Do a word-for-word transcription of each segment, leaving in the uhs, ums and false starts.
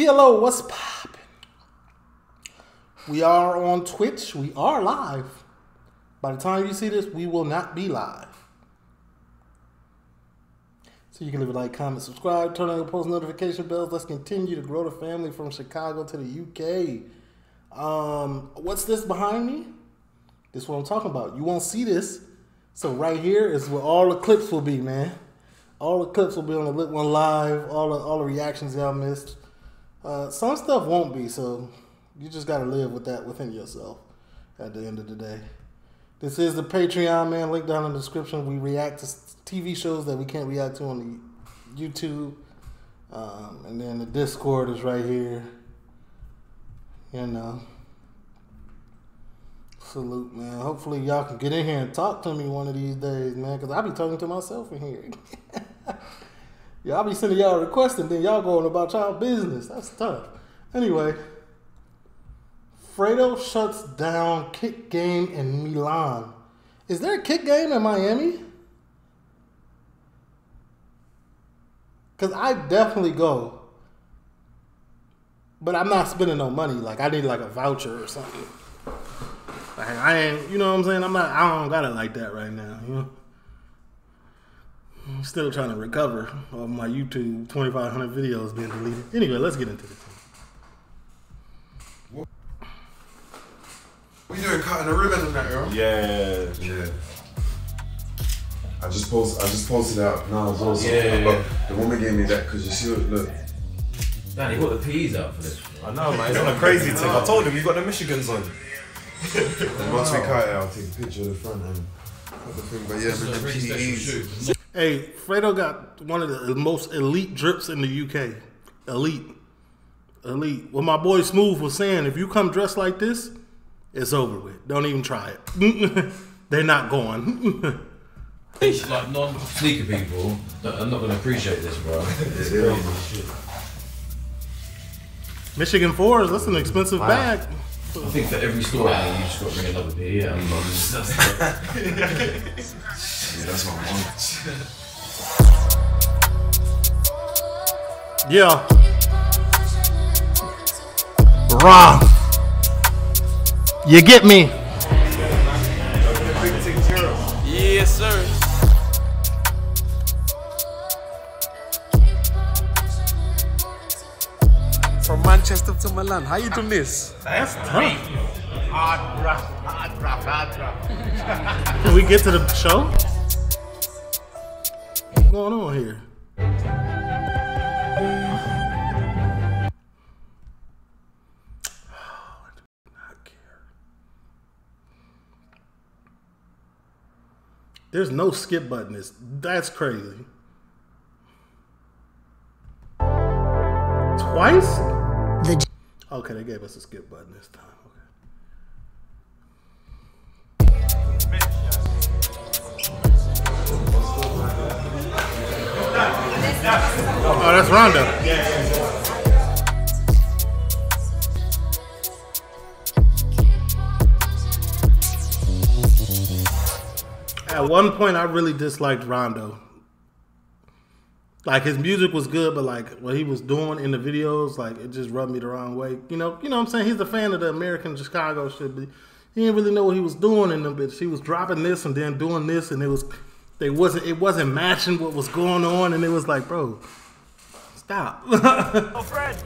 T L O, what's poppin'? We are on Twitch. We are live. By the time you see this, we will not be live. So you can leave a like, comment, subscribe, turn on your post notification bells. Let's continue to grow the family from Chicago to the U K. Um, what's this behind me? This is what I'm talking about. You won't see this. So right here is where all the clips will be, man. All the clips will be on the Lit One Live. All the, all the reactions y'all missed. Uh, some stuff won't be, so you just got to live with that within yourself at the end of the day. This is the Patreon, man. Link down in the description. We react to T V shows that we can't react to on the YouTube. Um, and then the Discord is right here. You know. Salute, man. Hopefully y'all can get in here and talk to me one of these days, man, because I'll be talking to myself in here. Y'all be sending y'all requests and then y'all going about y'all business. That's tough. Anyway, Fredo shuts down Kick Gang in Milan. Is there a Kick Gang in Miami? Because I definitely go. But I'm not spending no money. Like, I need like a voucher or something. Like, I ain't, you know what I'm saying? I'm not, I don't got it like that right now, you know? I'm still trying to recover off my YouTube twenty-five hundred videos being deleted. Anyway, let's get into the thing. What are you doing cutting the ribbon in that, girl? Yeah, yeah. I just posted, I just posted out. No, I was also, yeah, yeah, yeah. The woman gave me that because you see what, look. Danny, you got the P's out for this. I know, man. It's on a crazy thing. I told him you got the Michigans on. And once we cut it, I'll take a picture of the front end. But yeah, really hey, Fredo got one of the most elite drips in the U K. Elite. Elite. Well, my boy Smooth was saying, if you come dressed like this, it's over with. Don't even try it. They're not going. Like non-sneaker people, I'm not going to appreciate this, bro. It's yeah, crazy. Michigan four is, that's an expensive wow. bag. I think for every store, wow. you just got to bring another beer. Yeah, that's what I want. Yeah. Wrong. You get me? Yes, sir. From Manchester to Milan, how you doing this? That's tough. Hard rap, hard rap, hard rap. Can we get to the show? What's going on here? I do not care. There's no skip button. It's, that's crazy. Twice? Okay, they gave us a skip button this time. Oh, that's Rhonda. At one point, I really disliked Rondo. Like, his music was good, but like what he was doing in the videos, like it just rubbed me the wrong way. You know, you know what I'm saying? He's a fan of the American Chicago shit, but he didn't really know what he was doing in them bitch. He was dropping this and then doing this, and it was, they wasn't, it wasn't matching what was going on, and it was like, bro, stop. Oh, Fred.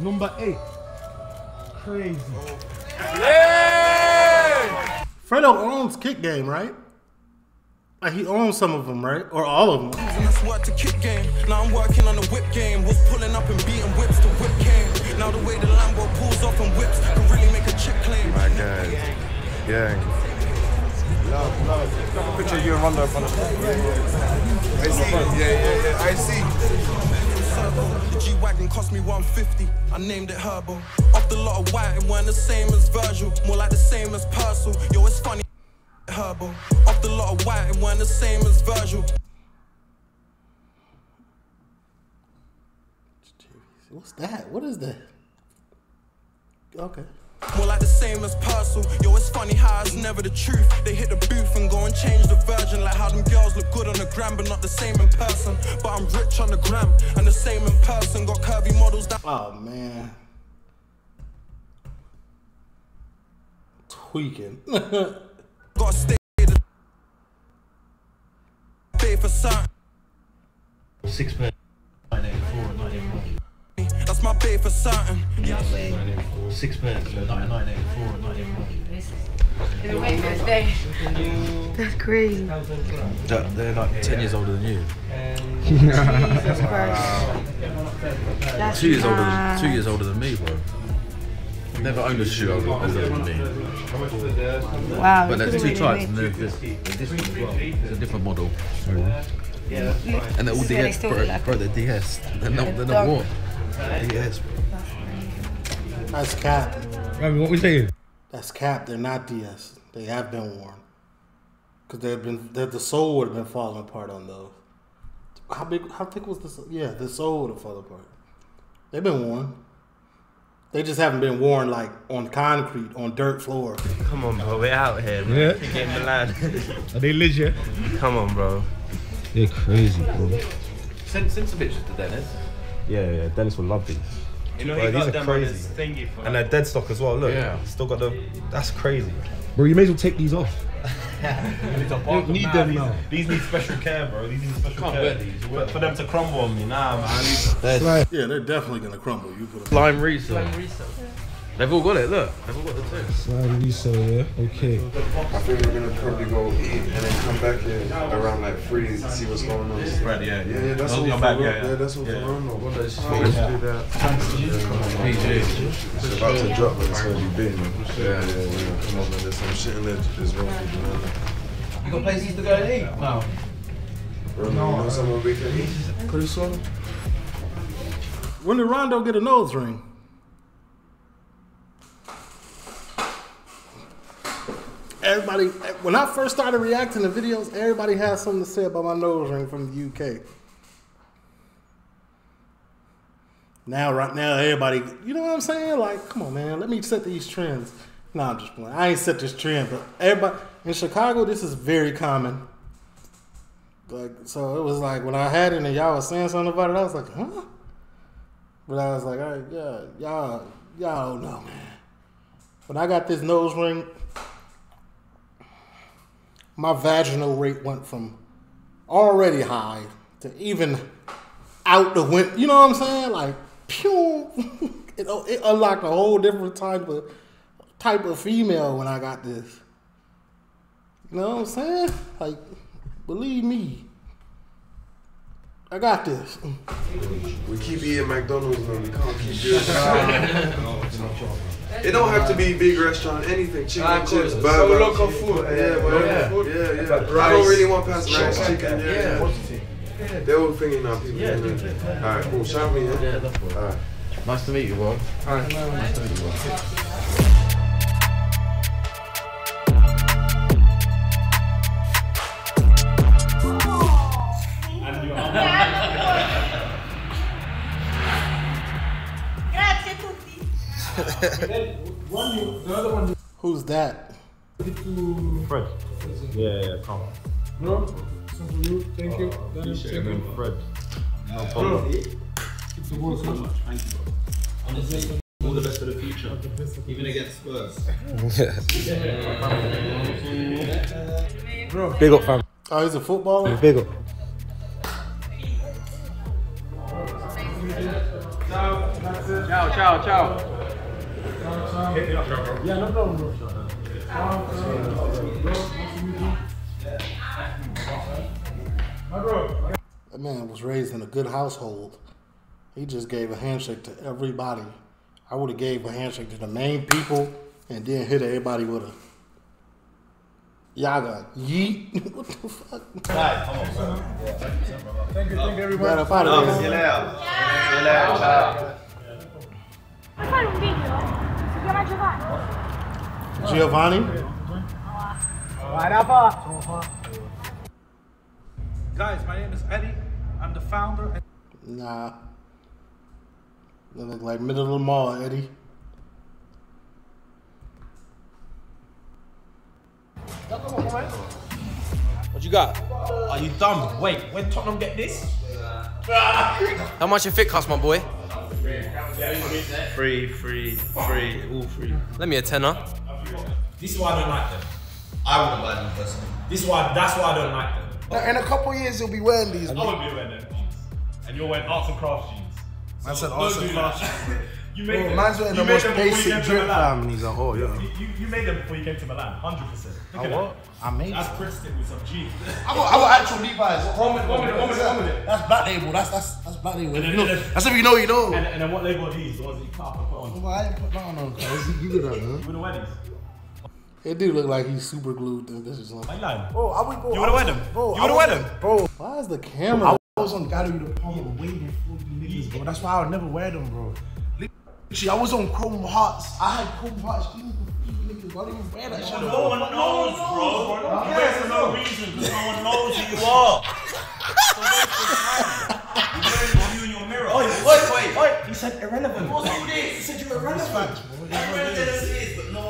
Number eight. Crazy. Oh. Yeah. Fredo owns Kick Game, right? Like he owns some of them, right? Or all of them. To Kick Game. Now I'm working on the whip game. Was pulling up and beating whips to whip game. Now the way the Lambo pulls off and whips can really make a chick claim. My God. Yeah. Love, love. Picture you and Rondo up on the phone. I see. Yeah, yeah, yeah. I see. The G wagon cost me one fifty. I named it Herbo. Off the lot of white and weren't the same as Virgil. More like the same as Purcell. Yo, it's funny. Herbo. Off the lot of white and weren't the same as Virgil. What's that? What is that? Okay. More like the same as Purcell. Yo, it's funny how it's never the truth. They hit the booth and go and change the version. Like how them girls look good on the Instagram, but not the same in person. But I'm rich on the gram and the same in person. Got curvy models that. Oh man. Tweaking. Gotta stay the pay for certain. Six minutes. That's my pay for certain. Yeah, six minutes. nine nine eight four nine eight one. They're waiting for his day. That's crazy. They're, they're like ten years older than you. Jesus Christ. Two years older than two years older than me, bro. Never owned a shoe older than me. Wow. But there's two types, and they're different as well. It's a different model. Yeah. And they're all D S, bro. Bro, they're D S. They're not. They're not what? D S, bro. That's cap. Robbie, what we saying? That's cap. They're not D S. They have been worn. Cause they've been that the sole would have been falling apart on those. How big? How thick was this? Yeah, the sole would have fallen apart. They've been worn. They just haven't been worn like on concrete, on dirt floor. Come on, bro. We're out here. Bro. Yeah. We're getting Milan. Are they legit? Come on, bro. They're crazy, bro. Send send some pictures to Dennis. Yeah, yeah. Dennis will love these. You know, bro, these are crazy, thingy, and they're dead stock as well. Look, yeah. Still got the. That's crazy, bro. You may as well take these off. You don't need them now. These, these need special care, bro. These need special Can't care. These. But for them to crumble on me, nah, man. Right. Yeah, they're definitely gonna crumble. You put lime resale. Lime resale. Yeah. They've all got it. Look, they've all got the two. Slime resale, yeah. Okay. I think we're gonna probably go eat and then come back here around like three and see what's going on. Right, yeah, yeah, yeah. That's what we're back, yeah, yeah. yeah, that's what yeah. we're on. What does she do that? It's about to drop, but it's already been. Yeah, yeah, yeah. Come on, man. There's some shit in there. There's one for you. You got places to go and eat? No. Bro, no, no. Someone we can eat. Pretty soon. When did Rondo get a nose ring? Everybody, when I first started reacting to videos, everybody had something to say about my nose ring from the U K. Now, right now, everybody, you know what I'm saying? Like, come on, man, let me set these trends. No, I'm just playing. I ain't set this trend, but everybody, in Chicago, this is very common. Like, so it was like, when I had it and y'all was saying something about it, I was like, huh? But I was like, all right, yeah, y'all, y'all don't know, man. When I got this nose ring, my vaginal rate went from already high to even out the window. You know what I'm saying? Like, pew! it, it unlocked a whole different type of type of female when I got this. You know what I'm saying? Like, believe me, I got this. We keep eating McDonald's and we can't keep doing that. It don't have to be big restaurant, anything. Chicken, ah, chips, burgers. So local food. Yeah, yeah, yeah. Food. yeah, yeah. Like rice, I don't really want past rice, rice, chicken, yeah. yeah. yeah. They're all thinking now, people. Yeah, yeah. Alright, cool. Shout me, yeah? Yeah, that's cool. Alright. Nice to meet you, bro. Alright. Nice to meet you, bro. one, the other one. Who's that? Fred. Yeah, yeah, come on. Bro, thank uh, you. Appreciate it, Fred. No problem. Keep the work so much. Thank you, bro. Honestly, all the best for the future. Even against Spurs. Yeah. Bro, big up, fam. Oh, he's a footballer? Big up. Ciao, ciao, ciao, ciao. Yeah, no problem, bro. That man was raised in a good household. He just gave a handshake to everybody. I would have gave a handshake to the main people and then hit everybody with a yaga. Yeet. What the fuck? Thank you, thank you, everybody. I found a video. Giovanni? Guys, my name is Eddie. I'm the founder. Nah. They look like middle of the mall, Eddie. What you got? Are you dumb? Wait, when Tottenham get this? How much your fit cost, my boy? Free, free, free, all free. Let me a tenner. This is why I don't like them. I wouldn't like them personally. This is why, that's why I don't like them. Like in a couple of years, you'll be wearing these. I won't be wearing them. And you're wearing arts and crafts jeans. So I said arts and crafts jeans. You made well, them. Man's wearing the most basic drip, fam. He's a whore, yeah. You, you, you made them before you came to Milan, one hundred percent. Look I at what? I made that's them. That's Princeton with some G. I got, I got actual Levi's. One minute, one minute, one minute, one minute. That's black label, that's, that's, that's black label. Then, no, that's if you know, you know. And, and then what label are these? The ones that you cut up and put on? Well, I didn't put that on, no, guys. You did that, man. You wouldn't wear these? It do look like he's super glued. This is like, bro, I would go. You wanna wear them? Bro, you wanna wear them? Bro, why is the camera? I was on Gallery Department waiting for you niggas, bro. That's why I would never wear them, bro. Literally, I was on Chrome Hearts. I had Chrome Hearts. You niggas, bro. I didn't even wear that shit. No one knows, bro. You wear for no reason, because no one knows who you are. So waste your time. You're wearing you in your mirror. Wait, wait, wait. You said irrelevant. What's all this? You said you're irrelevant. Irrelevant. No,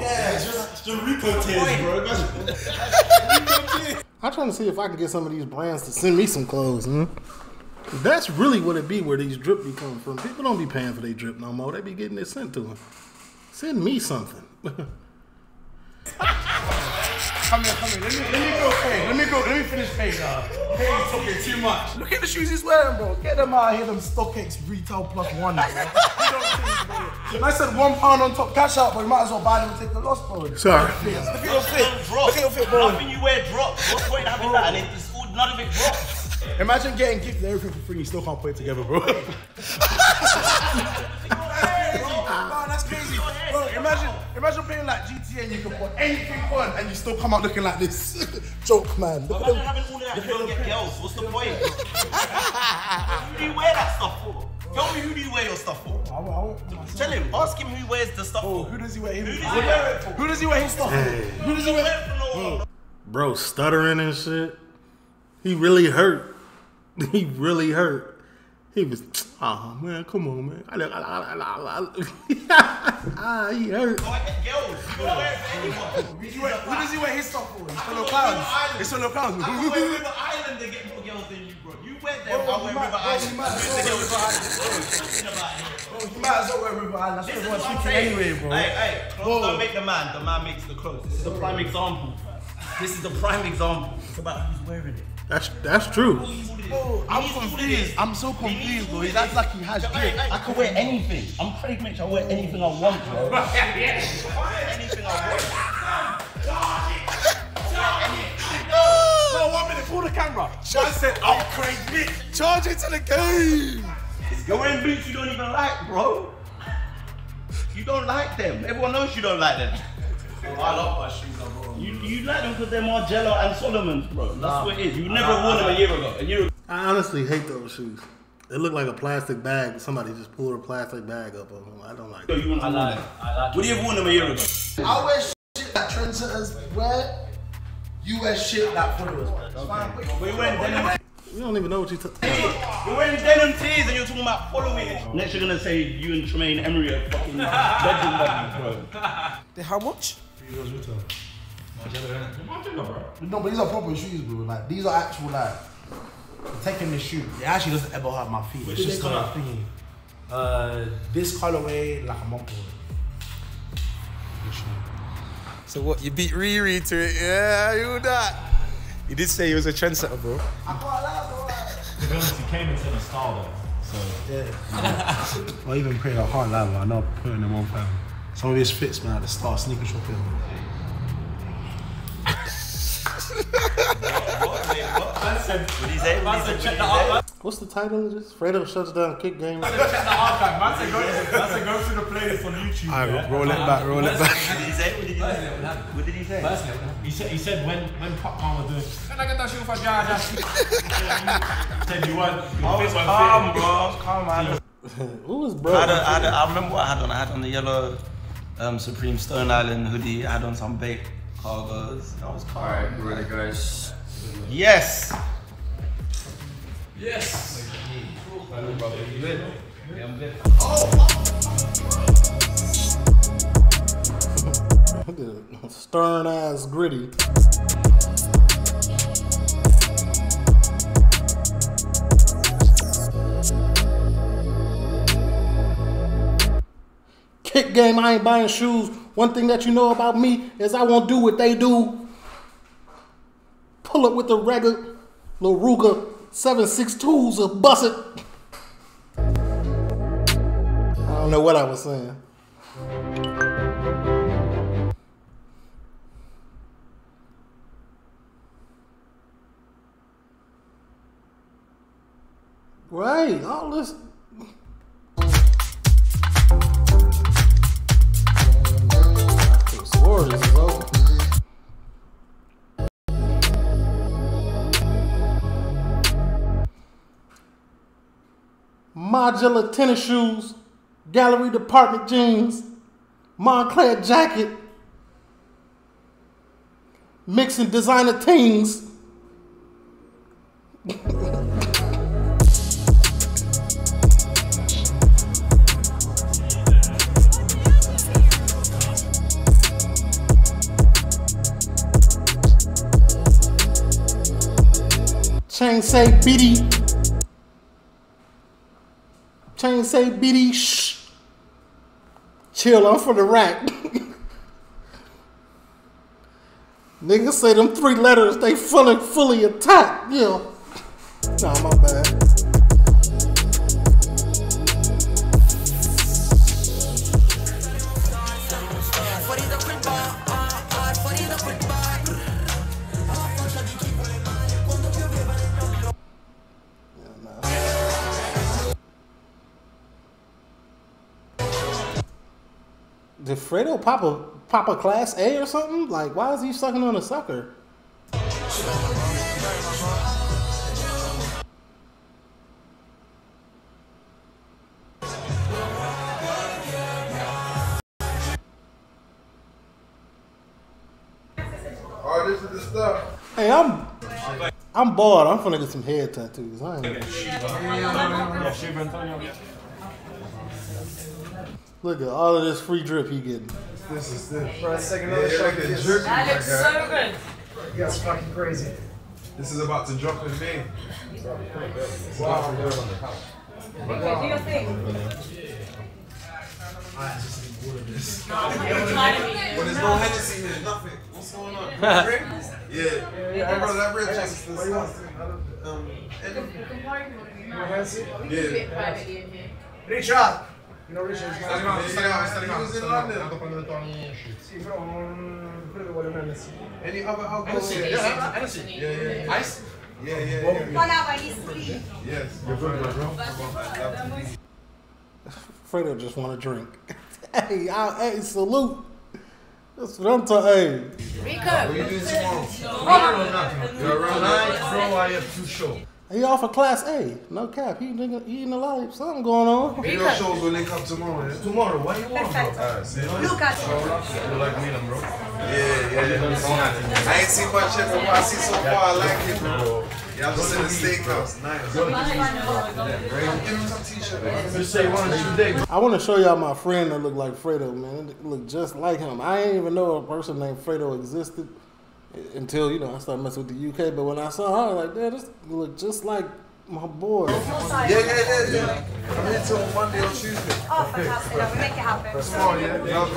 yeah, it's just the Rico tears, bro. That's I'm trying to see if I can get some of these brands to send me some clothes. Hmm? That's really what it be where these drip be coming from. People don't be paying for their drip no more. They be getting it sent to them. Send me something. come here, come here. Let me, let me go pay. Let me go. Let me finish paying. Paying's talking too much. Look at the shoes he's wearing, bro. Get them out here, them StockX retail plus one. If I said one pound on top, cash out, but you might as well buy them and take the loss, bro. Sorry. Look at your fit. Look at your fit, bro. Nothing you wear drops. What's the point in having that? And it's all, none of it drops. Imagine getting gifted everything for free. You still can't put it together, bro. Hey, bro. Man, that's crazy. Bro, imagine, imagine playing like G T A and you can put anything on and you still come out looking like this. Joke, man. Look imagine at having all of that if you don't get girls. What's the point? Who do you wear that stuff for? Tell me, who do you wear your stuff for? I, I, I, I, Tell him, ask him who wears the stuff oh, for. Who does he wear his stuff for? Who does he wear his stuff for? Who does he wear it for? No. Bro, stuttering and shit. He really hurt. He really hurt. He was, ah, oh, man, come on, man. Ah, he hurt. Oh, I get girls. You don't wear it for anyone. Who, wear, who does he wear his stuff for? It's for no clowns. It's for no clowns. I wear River Island to get more girls than you, bro. Wear them, oh, I wear River Island. Bro, you might as well wear River Island. That's what I'm saying anyway, bro. Hey, hey, clothes don't make the man, the man makes the clothes. This is a prime example. This is the prime example. It's about who's wearing it. That's that's true. Bro, I'm confused. I'm so confused, bro. That's like he has drip. I can wear anything. I'm Craig Mitch. I wear anything I want, bro. Yeah, yeah. I wear anything I want. Charge it. No, one minute, pull the camera. I said, I'm Craig Mitch. Charge it to the game. You're wearing boots you don't even like, bro. You don't like them. Everyone knows you don't like them. Bro, I love my shoes, bro. You, you like them because they're Margiela and Solomon's, bro. That's nah, what it is. You never I, wore I, them I, a year ago. A year ago. I honestly hate those shoes. They look like a plastic bag. Somebody just pulled a plastic bag up on them. I don't like them. So you I like, I like Would you have worn them a year ago? I wear shit that trendsetters wear. You wear shit like followers. We wearing denim. You don't even know what you're talking about. You're wearing denim tees and you're talking about following it. Next you're gonna say you and Tremaine Emery are fucking legend, bro. They how much? Three years with her. No, but these are proper shoes, bro. Like these are actual like I'm taking this shoe. It actually doesn't ever hurt my feet. It's just kind of thingy. Uh, this colorway like a month ago. So what, you beat Riri to it, yeah, you that. You did say he was a trendsetter, bro. I quite like, bro. He came into the star, though, so. Yeah. I even prayed, I can't lie, bro. I know I'm putting them on, fam. Some of his fits, man, at the star sneaker shop here, bro. What's the title of this? Fredo shuts down Kick Gang. Man said check the archive. Man said go through the playlist on YouTube. Alright, yeah? roll it back, roll it back. What did he say? What did he say? What did he say? He said, he said when when Pac-Man was doing Can I get that shit off a jar? He said you weren't. I was calm, bro. I was calm, man. Who was bro? I, don't, I, don't, I remember what I had on. I had on the yellow um, Supreme Stone Island hoodie. I had on some Bait cargoes. I was calm. Alright, ready guys. Yes! Yes! You good? Yeah, I'm good. Oh! Stern ass gritty. Kick Game, I ain't buying shoes. One thing that you know about me is I won't do what they do. Pull up with the regular Laruga seven sixty-twos or bust it. I don't know what I was saying. Right, all this. Margiela tennis shoes, Gallery Department jeans, Moncler jacket, mixing designer things. Chain say B D. Chain say B D, shh. Chill, I'm for the rack. Niggas say them three letters, they fully, fully attacked. Yeah. Nah, my bad. Did Fredo pop a, pop a Class A or something? Like, why is he sucking on a sucker? Alright, this is the stuff. Hey, I'm... I'm bored. I'm finna get some head tattoos. I ain't... Look at all of this free drip he getting. This is the first second of the show. That looks so good. You guys are fucking crazy. This is about to drop in me. Wow. Do your thing. I just need all of this. Well, there's no Hennessy here, nothing. What's going on? Yeah. Yeah, bro, that red just is um, yeah. Richard! You know, Richard, he's not going to be able to do it. Any other alcohol? Hennessy. Yeah, yeah, yeah. Ice? Yeah, yeah, yeah. One hour, I need sleep. Yes. You're good, bro. Fredo just want a drink. Hey, I, hey, salute. That's what I'm talking about. Hey. Rico. What are you doing tomorrow? You're around. You're around. Tonight, bro, I have two shows. He off of Class A. No cap. He eating alive. Something going on. Your shows will link up tomorrow. Yeah? Tomorrow. What do you want, bro? Look at you. You like Milan, bro? Yeah, yeah. yeah. I ain't seen much yet, but I see so far. I like it, bro. Yeah, I'm just in the steakhouse. Nice. Give me some t-shirt. You say one of two days. I want to show y'all my friend that looked like Fredo, man. It looked just like him. I didn't even know a person named Fredo existed. Until, you know, I started messing with the U K, but when I saw her, I was like, man, this look just like my boy. Yeah, yeah, yeah, yeah. I'm here till Monday or Tuesday. Oh, fantastic. We'll make it happen. That's fine, yeah. We'll make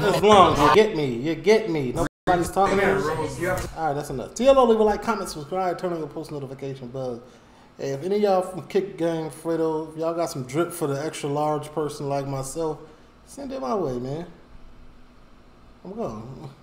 it happen. You get me. You get me. Nobody's talking to me. All right, that's enough. T L O, leave a like, comment, subscribe, turn on your post notification bell. Hey, if any of y'all from Kick Gang, Fredo, if y'all got some drip for the extra large person like myself, send it my way, man. I'm going.